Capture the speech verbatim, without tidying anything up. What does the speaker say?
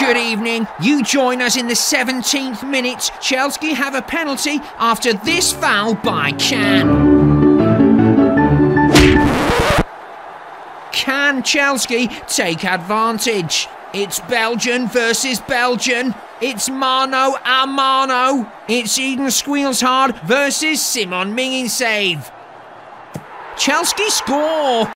Good evening. You join us in the seventeenth minute. Chelsea have a penalty after this foul by Can. Can Chelsea take advantage? It's Belgian versus Belgian. It's Mano a Mano. It's Eden Squealshard versus Simon Mingin save. Chelsea score!